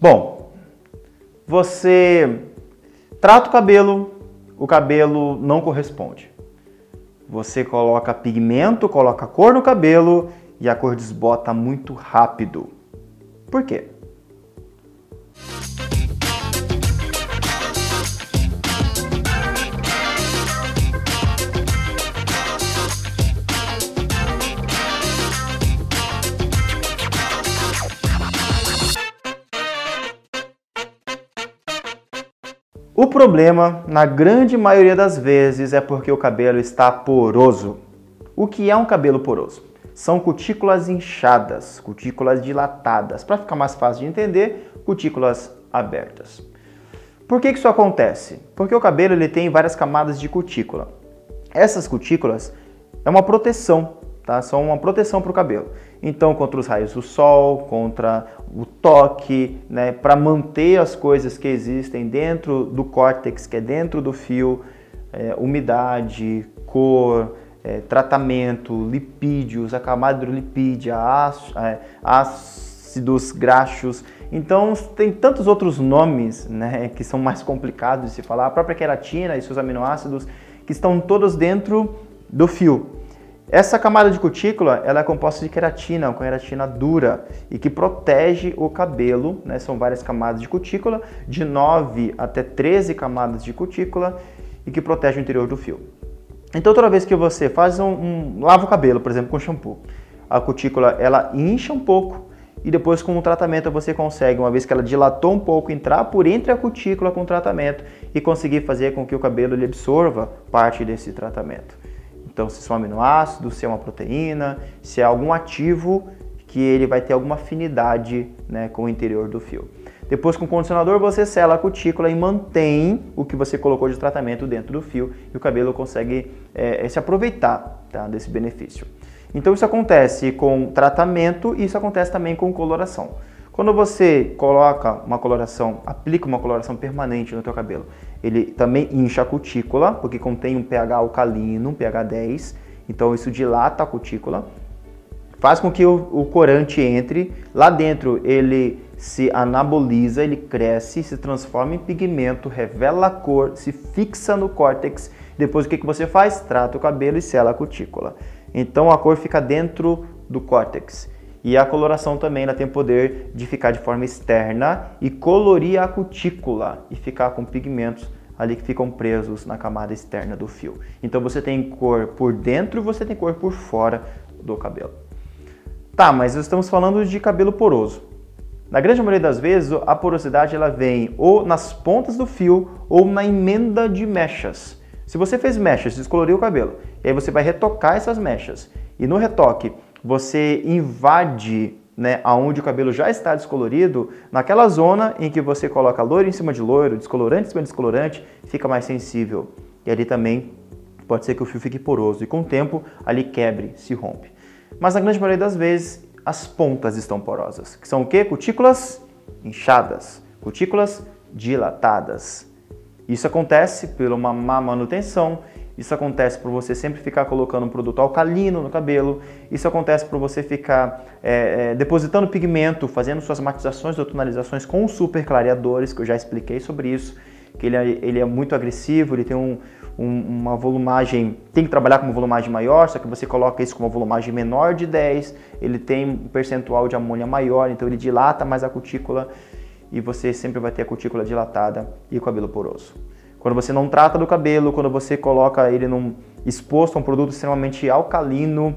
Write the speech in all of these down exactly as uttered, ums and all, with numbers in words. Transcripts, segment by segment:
Bom, você trata o cabelo, o cabelo não corresponde. Você coloca pigmento, coloca cor no cabelo e a cor desbota muito rápido. Por quê? O problema, na grande maioria das vezes, é porque o cabelo está poroso. O que é um cabelo poroso? São cutículas inchadas, cutículas dilatadas. Para ficar mais fácil de entender, cutículas abertas. Por que isso acontece? Porque o cabelo ele tem várias camadas de cutícula. Essas cutículas é uma proteção, tá? São uma proteção para o cabelo. Então, contra os raios do sol, contra o toque, né, para manter as coisas que existem dentro do córtex, que é dentro do fio, é, umidade, cor, é, tratamento, lipídios, a camada hidrolipídia, ácidos graxos. Então, tem tantos outros nomes, né, que são mais complicados de se falar. A própria queratina e seus aminoácidos, que estão todos dentro do fio. Essa camada de cutícula ela é composta de queratina, uma queratina dura, e que protege o cabelo, né? São várias camadas de cutícula, de nove até treze camadas de cutícula, e que protege o interior do fio. Então toda vez que você faz um, um lava o cabelo, por exemplo, com shampoo, a cutícula ela incha um pouco, e depois com o tratamento você consegue, uma vez que ela dilatou um pouco, entrar por entre a cutícula com o tratamento e conseguir fazer com que o cabelo ele absorva parte desse tratamento. Então, se são aminoácidos, se é uma proteína, se é algum ativo que ele vai ter alguma afinidade, né, com o interior do fio. Depois, com o condicionador, você sela a cutícula e mantém o que você colocou de tratamento dentro do fio e o cabelo consegue é, se aproveitar, tá, desse benefício. Então, isso acontece com tratamento e isso acontece também com coloração. Quando você coloca uma coloração, aplica uma coloração permanente no teu cabelo, ele também incha a cutícula, porque contém um pH alcalino, um pH dez, então isso dilata a cutícula, faz com que o, o corante entre, lá dentro ele se anaboliza, ele cresce, se transforma em pigmento, revela a cor, se fixa no córtex, depois o que, que você faz? Trata o cabelo e sela a cutícula. Então a cor fica dentro do córtex. E a coloração também ela tem o poder de ficar de forma externa e colorir a cutícula e ficar com pigmentos ali que ficam presos na camada externa do fio. Então você tem cor por dentro e você tem cor por fora do cabelo. Tá, mas estamos falando de cabelo poroso. Na grande maioria das vezes a porosidade ela vem ou nas pontas do fio ou na emenda de mechas. Se você fez mechas, descoloriu o cabelo, e aí você vai retocar essas mechas e no retoque você invade, né, aonde o cabelo já está descolorido, naquela zona em que você coloca loiro em cima de loiro, descolorante em cima de descolorante, fica mais sensível. E ali também pode ser que o fio fique poroso e com o tempo ali quebre, se rompe. Mas na grande maioria das vezes as pontas estão porosas, que são o quê? Cutículas inchadas, cutículas dilatadas. Isso acontece por uma má manutenção. Isso acontece por você sempre ficar colocando um produto alcalino no cabelo, isso acontece por você ficar é, é, depositando pigmento, fazendo suas matizações ou tonalizações com super clareadores, que eu já expliquei sobre isso, que ele é, ele é muito agressivo, ele tem um, um, uma volumagem, tem que trabalhar com uma volumagem maior, só que você coloca isso com uma volumagem menor de dez, ele tem um percentual de amônia maior, então ele dilata mais a cutícula e você sempre vai ter a cutícula dilatada e o cabelo poroso. Quando você não trata do cabelo, quando você coloca ele num, exposto a um produto extremamente alcalino,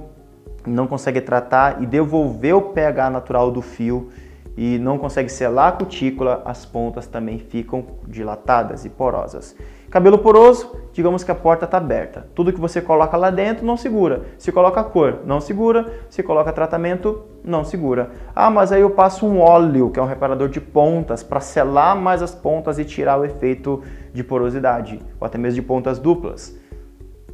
não consegue tratar e devolver o pH natural do fio e não consegue selar a cutícula, as pontas também ficam dilatadas e porosas. Cabelo poroso, digamos que a porta está aberta. Tudo que você coloca lá dentro não segura. Se coloca cor, não segura. Se coloca tratamento, não segura. Ah, mas aí eu passo um óleo, que é um reparador de pontas, para selar mais as pontas e tirar o efeito de porosidade, ou até mesmo de pontas duplas.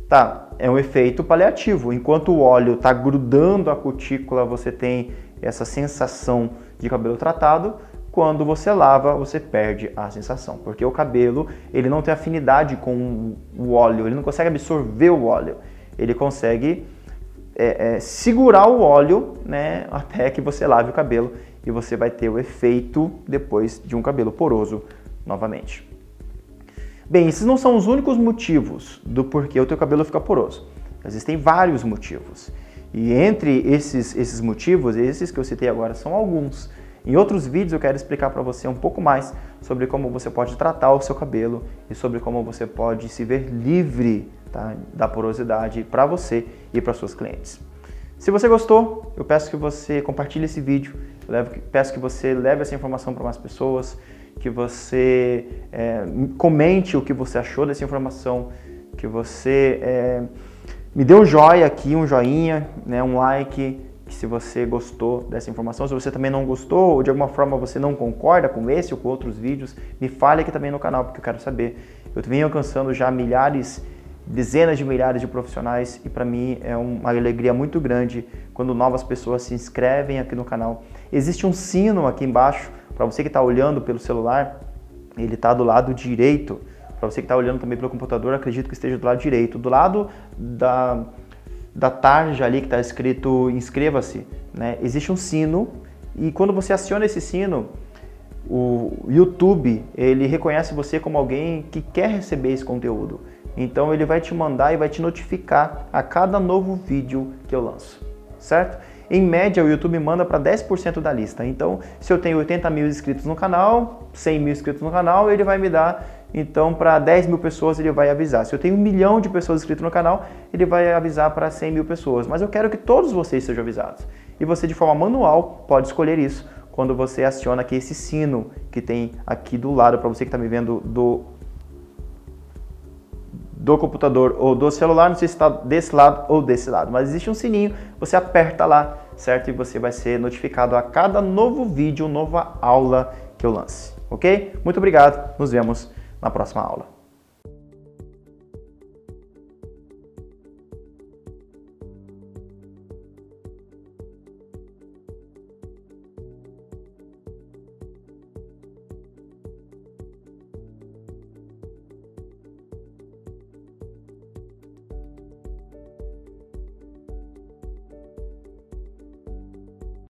Tá, é um efeito paliativo. Enquanto o óleo está grudando a cutícula, você tem essa sensação de cabelo tratado. Quando você lava, você perde a sensação, porque o cabelo ele não tem afinidade com o óleo, ele não consegue absorver o óleo, ele consegue é, é, segurar o óleo, né, até que você lave o cabelo e você vai ter o efeito depois de um cabelo poroso novamente. Bem, esses não são os únicos motivos do porquê o teu cabelo fica poroso. Existem vários motivos. E entre esses, esses motivos, esses que eu citei agora são alguns. Em outros vídeos eu quero explicar para você um pouco mais sobre como você pode tratar o seu cabelo e sobre como você pode se ver livre, tá, da porosidade para você e para suas clientes. Se você gostou, eu peço que você compartilhe esse vídeo, eu peço que você leve essa informação para mais pessoas, que você é, comente o que você achou dessa informação, que você é, me dê um joia aqui, um joinha, né, um like, se você gostou dessa informação. Se você também não gostou ou de alguma forma você não concorda com esse ou com outros vídeos, me fale aqui também no canal, porque eu quero saber. Eu venho alcançando já milhares, dezenas de milhares de profissionais e para mim é uma alegria muito grande quando novas pessoas se inscrevem aqui no canal. Existe um sino aqui embaixo, para você que está olhando pelo celular, ele está do lado direito. Para você que está olhando também pelo computador, acredito que esteja do lado direito. Do lado da, da tarja ali que está escrito inscreva-se, né? Existe um sino e quando você aciona esse sino, o YouTube ele reconhece você como alguém que quer receber esse conteúdo. Então ele vai te mandar e vai te notificar a cada novo vídeo que eu lanço, certo? Em média, o YouTube manda para dez por cento da lista. Então, se eu tenho oitenta mil inscritos no canal, cem mil inscritos no canal, ele vai me dar, então, para dez mil pessoas, ele vai avisar. Se eu tenho um milhão de pessoas inscritas no canal, ele vai avisar para cem mil pessoas. Mas eu quero que todos vocês sejam avisados. E você, de forma manual, pode escolher isso quando você aciona aqui esse sino que tem aqui do lado, para você que está me vendo do, do computador ou do celular, não sei se está desse lado ou desse lado, mas existe um sininho, você aperta lá, certo? E você vai ser notificado a cada novo vídeo, nova aula que eu lance, ok? Muito obrigado, nos vemos na próxima aula.